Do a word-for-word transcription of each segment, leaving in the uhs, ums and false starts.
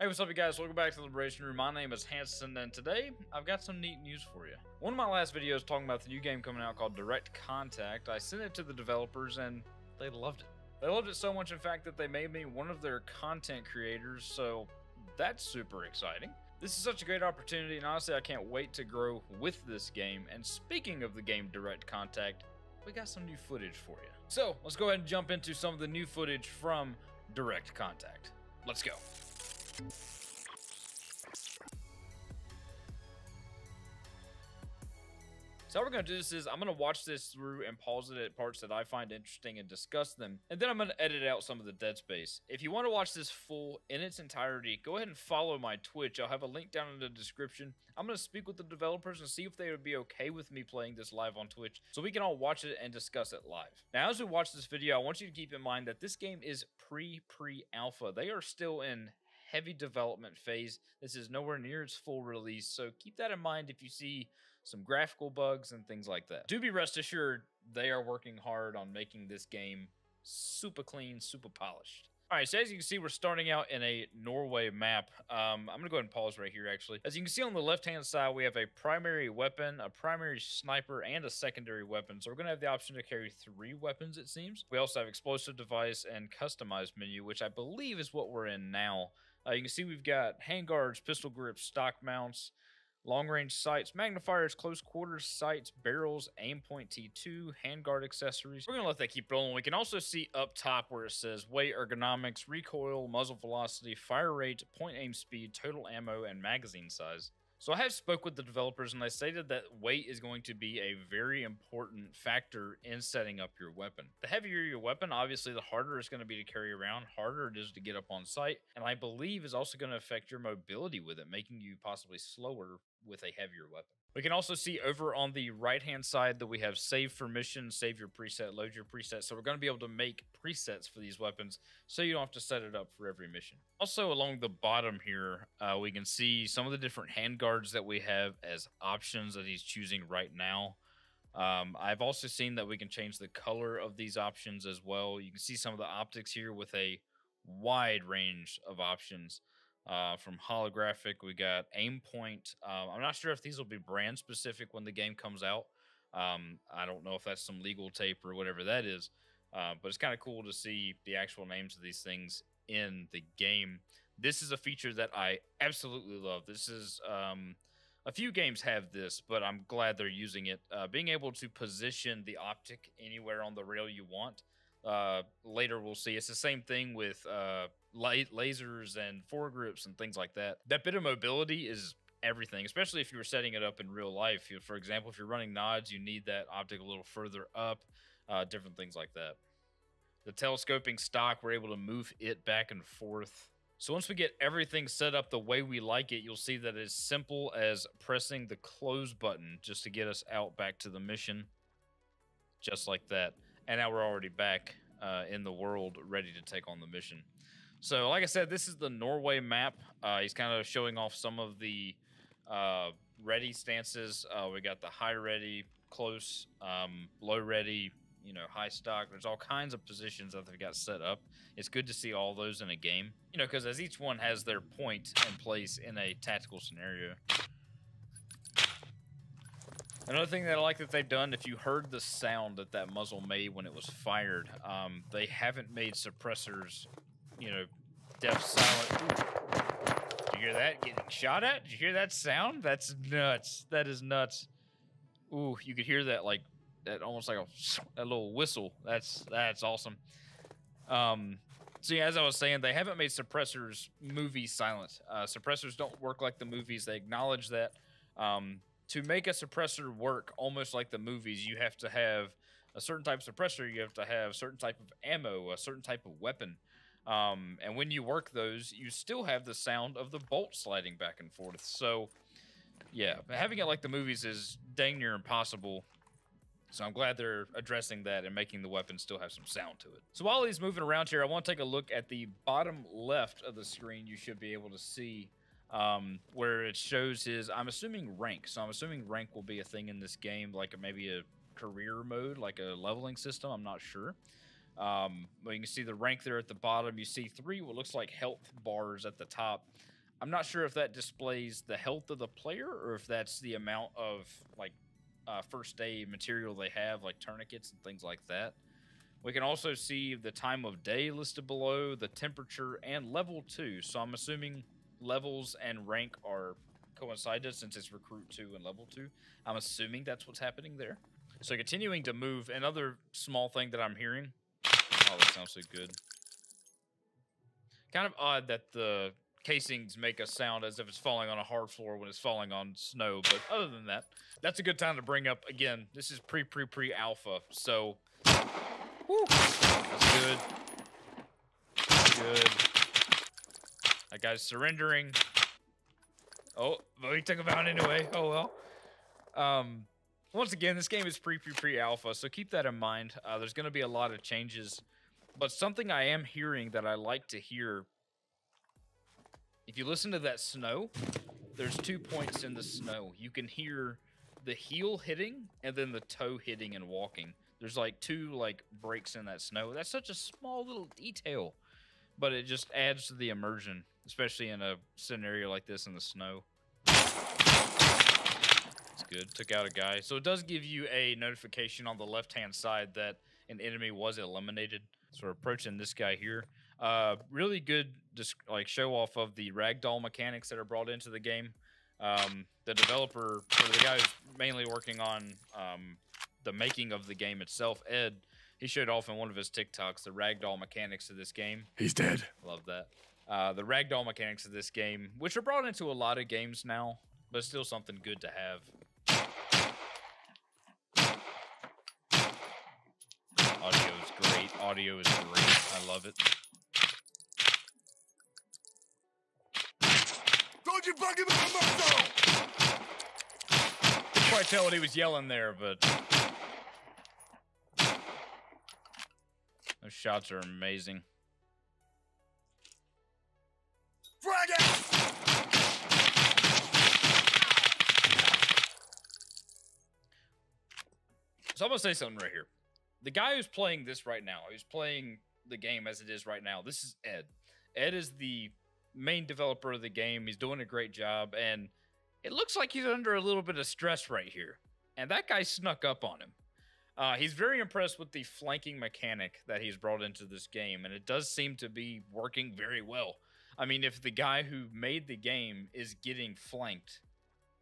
Hey, what's up, you guys? Welcome back to the Deliberation Room. My name is Hanson, and today I've got some neat news for you. One of my last videos talking about the new game coming out called Direct Contact, I sent it to the developers, and they loved it. They loved it so much, in fact, that they made me one of their content creators, so that's super exciting. This is such a great opportunity, and honestly, I can't wait to grow with this game. And speaking of the game Direct Contact, we got some new footage for you. So let's go ahead and jump into some of the new footage from Direct Contact. Let's go. So how we're going to do this is I'm going to watch this through and pause it at parts that I find interesting and discuss them, and then I'm going to edit out some of the dead space. If you want to watch this full in its entirety, go ahead and follow my Twitch. I'll have a link down in the description. I'm going to speak with the developers and see if they would be okay with me playing this live on Twitch so we can all watch it and discuss it live. Now, as we watch this video, I want you to keep in mind that this game is pre-pre-alpha. They are still in heavy development phase. This is nowhere near its full release, so keep that in mind if you see some graphical bugs and things like that. Do be rest assured, they are working hard on making this game super clean, super polished. All right, so as you can see, we're starting out in a Norway map. Um, I'm gonna go ahead and pause right here, actually. As you can see on the left-hand side, we have a primary weapon, a primary sniper, and a secondary weapon. So we're gonna have the option to carry three weapons, it seems. We also have explosive device and customized menu, which I believe is what we're in now. Uh, you can see we've got handguards, pistol grips, stock mounts, long-range sights, magnifiers, close-quarters sights, barrels, Aimpoint T two, handguard accessories. We're going to let that keep rolling. We can also see up top where it says weight, ergonomics, recoil, muzzle velocity, fire rate, point aim speed, total ammo, and magazine size. So I have spoke with the developers, and they stated that weight is going to be a very important factor in setting up your weapon. The heavier your weapon, obviously, the harder it's going to be to carry around, harder it is to get up on sight, and I believe is also going to affect your mobility with it, making you possibly slower with a heavier weapon. We can also see over on the right-hand side that we have save for mission, save your preset, load your preset. So we're going to be able to make presets for these weapons so you don't have to set it up for every mission. Also along the bottom here, uh, we can see some of the different handguards that we have as options that he's choosing right now. Um, I've also seen that we can change the color of these options as well. You can see some of the optics here with a wide range of options. Uh, from Holographic, we got Aimpoint. Um, I'm not sure if these will be brand specific when the game comes out. Um, I don't know if that's some legal tape or whatever that is, uh, but it's kind of cool to see the actual names of these things in the game. This is a feature that I absolutely love. This is um, a few games have this, but I'm glad they're using it. Uh, being able to position the optic anywhere on the rail you want. Uh, later we'll see. It's the same thing with uh, light lasers and foregrips and things like that. That bit of mobility is everything, especially if you were setting it up in real life. You, for example, if you're running nods, you need that optic a little further up, uh, different things like that. The telescoping stock, we're able to move it back and forth. So once we get everything set up the way we like it, you'll see that it's simple as pressing the close button just to get us out back to the mission. Just like that. And now we're already back uh, in the world, ready to take on the mission. So, like I said, this is the Norway map. Uh, he's kind of showing off some of the uh, ready stances. Uh, we got the high ready, close, um, low ready, you know, high stock. There's all kinds of positions that they've got set up. It's good to see all those in a game, you know, because as each one has their point and place in a tactical scenario. Another thing that I like that they've done, if you heard the sound that that muzzle made when it was fired, um, they haven't made suppressors, you know, deaf silent. Ooh. Did you hear that getting shot at? Did you hear that sound? That's nuts. That is nuts. Ooh, you could hear that, like, that almost like a, a little whistle. That's, that's awesome. Um, so yeah, as I was saying, they haven't made suppressors movie silent. Uh, suppressors don't work like the movies. They acknowledge that. Um... To make a suppressor work almost like the movies, you have to have a certain type of suppressor, you have to have a certain type of ammo, a certain type of weapon. Um, and when you work those, you still have the sound of the bolt sliding back and forth. So, yeah, having it like the movies is dang near impossible. So I'm glad they're addressing that and making the weapon still have some sound to it. So while he's moving around here, I want to take a look at the bottom left of the screen. You should be able to see Um, where it shows his, I'm assuming rank. So I'm assuming rank will be a thing in this game, like maybe a career mode, like a leveling system. I'm not sure. Um, well, you can see the rank there at the bottom. You see three what looks like health bars at the top. I'm not sure if that displays the health of the player or if that's the amount of like uh, first aid material they have, like tourniquets and things like that. We can also see the time of day listed below, the temperature, and level two. So I'm assuming levels and rank are coincided since it's recruit two and level two. I'm assuming that's what's happening there. So continuing to move, another small thing that I'm hearing. Oh, that sounds so good. Kind of odd that the casings make a sound as if it's falling on a hard floor when it's falling on snow. But other than that, that's a good time to bring up, again, this is pre-pre-pre-alpha. So... Woo. That's good. That's good. That guy's surrendering. Oh, well, he took him out anyway. Oh, well. Um, once again, this game is pre-pre-pre-alpha, so keep that in mind. Uh, there's going to be a lot of changes. But something I am hearing that I like to hear, if you listen to that snow, there's two points in the snow. You can hear the heel hitting and then the toe hitting and walking. There's like two like breaks in that snow. That's such a small little detail, but it just adds to the immersion, especially in a scenario like this in the snow. That's good. Took out a guy. So it does give you a notification on the left-hand side that an enemy was eliminated. So we're approaching this guy here. Uh, really good like show off of the ragdoll mechanics that are brought into the game. Um, the developer, or the guy who's mainly working on... Um, the making of the game itself, Ed, he showed off in one of his TikToks the ragdoll mechanics of this game. He's dead. Love that. Uh, the ragdoll mechanics of this game, which are brought into a lot of games now, but still something good to have. Audio is great. Audio is great. I love it. Don't you fucking move my phone! Couldn't quite tell what he was yelling there, but... Those shots are amazing. So I'm gonna say something right here. The guy who's playing this right now, who's playing the game as it is right now, this is Ed. Ed is the main developer of the game. He's doing a great job, and it looks like he's under a little bit of stress right here. And that guy snuck up on him. Uh, he's very impressed with the flanking mechanic that he's brought into this game, and it does seem to be working very well. I mean, if the guy who made the game is getting flanked,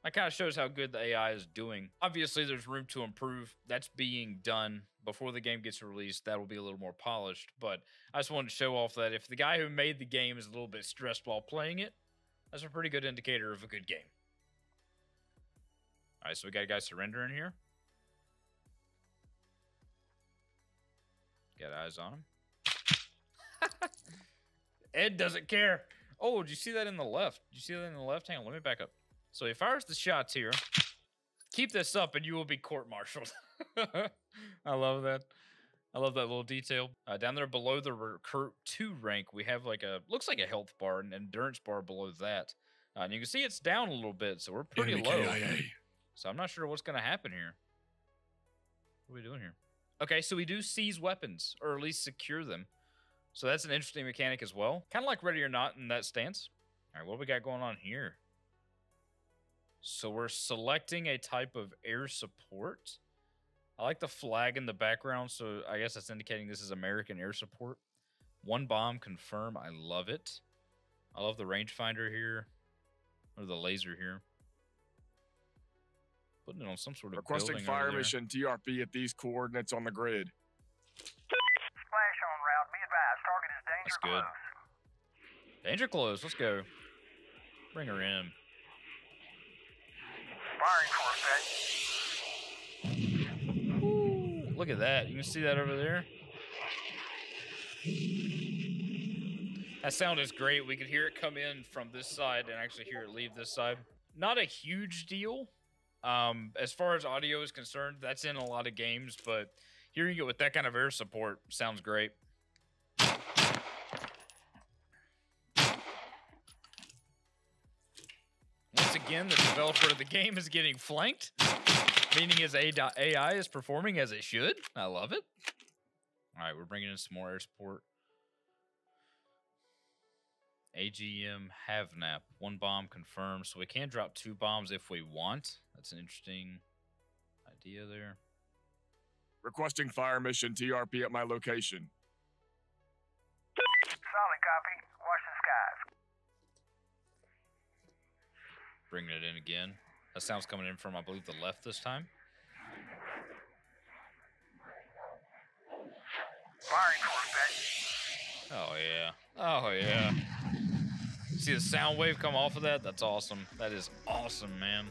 that kind of shows how good the A I is doing. Obviously, there's room to improve. That's being done before the game gets released. That will be a little more polished, but I just wanted to show off that if the guy who made the game is a little bit stressed while playing it, that's a pretty good indicator of a good game. All right, so we got a guy surrendering here. Got eyes on him. Ed doesn't care. Oh, did you see that in the left? Did you see that in the left? Hang on, let me back up. So he fires the shots here. Keep this up and you will be court-martialed. I love that. I love that little detail. Uh, down there below the recruit two rank, we have like a, looks like a health bar and endurance bar below that. Uh, and you can see it's down a little bit, so we're pretty Enemy low. K I A. So I'm not sure what's going to happen here. What are we doing here? Okay, so we do seize weapons, or at least secure them. So that's an interesting mechanic as well. Kind of like Ready or Not in that stance. All right, what do we got going on here? So we're selecting a type of air support. I like the flag in the background, so I guess that's indicating this is American air support. One bomb, confirm. I love it. I love the rangefinder here, or the laser here. Putting it on some sort of requesting fire mission T R P at these coordinates on the grid. Flash on route. Be advised, target is danger That's close. Good. Danger close. Let's go. Bring her in. Firing for effect. Look at that. You can see that over there. That sound is great. We could hear it come in from this side and actually hear it leave this side. Not a huge deal. Um, as far as audio is concerned, that's in a lot of games, but hearing it with that kind of air support sounds great. Once again, the developer of the game is getting flanked, meaning his A I is performing as it should. I love it. All right, we're bringing in some more air support. A G M Havnap. One bomb confirmed. So we can drop two bombs if we want. That's an interesting idea there. Requesting fire mission T R P at my location. Solid copy. Watch the skies. Bringing it in again. That sound's coming in from, I believe, the left this time. Firing for oh, yeah. Oh, yeah. See the sound wave come off of that? That's awesome. That is awesome, man.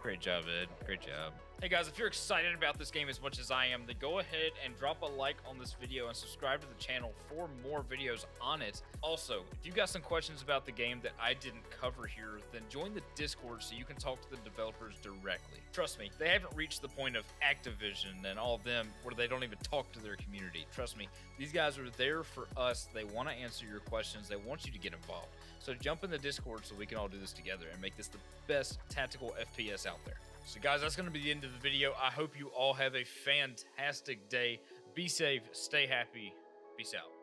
Great job, Ed. Great job. Hey, guys, if you're excited about this game as much as I am, then go ahead and drop a like on this video and subscribe to the channel for more videos on it. Also, if you got some questions about the game that I didn't cover here, then join the Discord so you can talk to the developers directly. Trust me, they haven't reached the point of Activision and all of them where they don't even talk to their community. Trust me, these guys are there for us. They want to answer your questions. They want you to get involved. So jump in the Discord so we can all do this together and make this the best tactical F P S out there. So, guys, that's going to be the end of the video. I hope you all have a fantastic day. Be safe, stay happy, peace out.